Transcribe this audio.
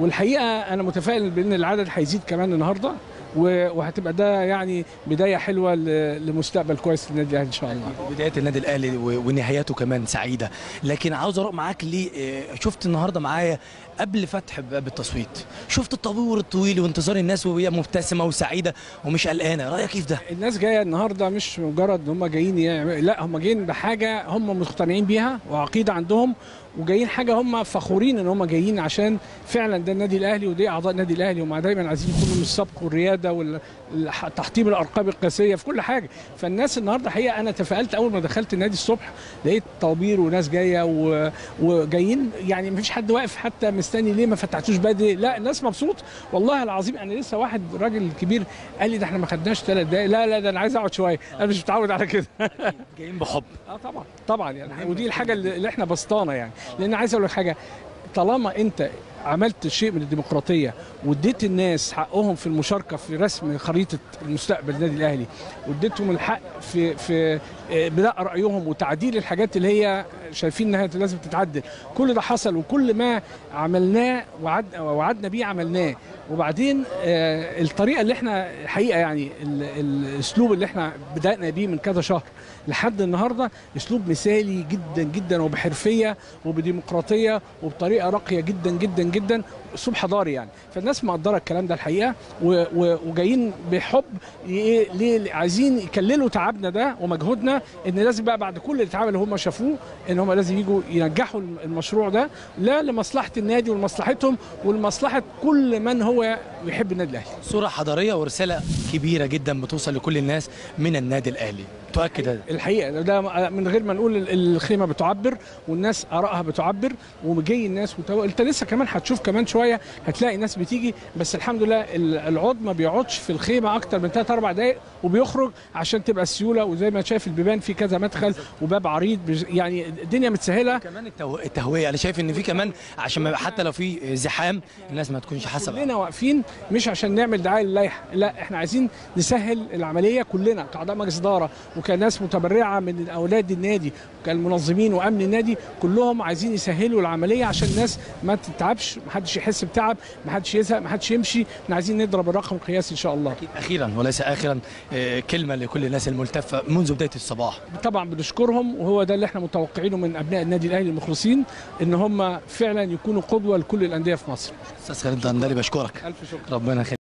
والحقيقه انا متفائل بان العدد هيزيد كمان النهارده وهتبقى ده يعني بدايه حلوه لمستقبل كويس للنادي الاهلي ان شاء الله. بدايه النادي الاهلي ونهايته كمان سعيده، لكن عاوز اروح معاك ليه. شفت النهارده معايا قبل فتح باب التصويت، شفت الطابور الطويل وانتظار الناس وهي مبتسمه وسعيده ومش قلقانه، رايك كيف ده؟ الناس جايه النهارده مش مجرد ان هم جايين يعني، لا هم جايين بحاجه هم مقتنعين بيها وعقيده عندهم، وجايين حاجه هم فخورين ان هم جايين عشان فعلا ده النادي الاهلي ودي اعضاء النادي الاهلي، هم دايما عايزين يكونوا من السبق والرياده والتحطيم الارقام القياسيه في كل حاجه. فالناس النهارده حقيقه انا تفائلت اول ما دخلت النادي الصبح، لقيت طابير وناس جايه وجايين يعني مفيش حد واقف حتى مستني ليه ما فتحتوش بدري، لا الناس مبسوط والله العظيم. انا لسه واحد راجل كبير قال لي ده احنا ما خدناش 3 دقايق، لا ده انا عايز اقعد شويه، انا مش متعود على كده. جايين بحب طبعا يعني، ودي الحاجه اللي احنا بسطانه يعني، لان عايز اقول لك حاجه، طالما انت عملت شيء من الديمقراطيه واديت الناس حقهم في المشاركه في رسم خريطه المستقبل النادي الاهلي، واديتهم الحق في بناء رايهم وتعديل الحاجات اللي هي شايفين انها لازم تتعدل، كل ده حصل وكل ما عملناه وعدنا بيه عملناه. وبعدين الطريقه اللي احنا الحقيقه يعني الاسلوب اللي احنا بدانا بيه من كذا شهر لحد النهارده اسلوب مثالي جدا جدا وبحرفيه وبديمقراطيه وبطريقه راقيه جدا جدا جدا، اسلوب حضاري يعني. فالناس مقدره الكلام ده الحقيقه وجايين بحب، ليه عايزين يكللوا تعبنا ده ومجهودنا، ان لازم بقى بعد كل التعب اللي هم شافوه ان هم لازم يجوا ينجحوا المشروع ده، لا لمصلحه النادي ولمصلحتهم ولمصلحه كل من هو يحب النادي الاهلي. صوره حضاريه ورساله كبيره جدا بتوصل لكل الناس من النادي الاهلي. متأكد هذا الحقيقه، ده من غير ما نقول الخيمه بتعبر والناس ارائها بتعبر وجاي الناس انت لسه كمان هتشوف كمان شويه هتلاقي ناس بتيجي، بس الحمد لله العض ما بيقعدش في الخيمه اكتر من 3 4 دقائق وبيخرج عشان تبقى السيوله، وزي ما شايف البيبان في كذا مدخل وباب عريض يعني الدنيا متسهله. كمان التهويه انا شايف ان في كمان عشان حتى لو في زحام الناس ما تكونش حاسه، كلنا واقفين مش عشان نعمل دعايه للائحه، لا احنا عايزين نسهل العمليه كلنا كاعضاء مجلس اداره وكناس متبرعه من اولاد النادي وكالمنظمين وامن النادي، كلهم عايزين يسهلوا العمليه عشان الناس ما تتعبش، محدش يحس بتعب، محدش يزهق، محدش يمشي، احنا عايزين نضرب الرقم القياسي ان شاء الله. اخيرا وليس اخرا كلمه لكل الناس الملتفه منذ بدايه الصباح. طبعا بنشكرهم، وهو ده اللي احنا متوقعينه من ابناء النادي الاهلي المخلصين، ان هم فعلا يكونوا قدوه لكل الانديه في مصر. استاذ خالد الدرندلي بشكرك، الف شكر، ربنا يخليك.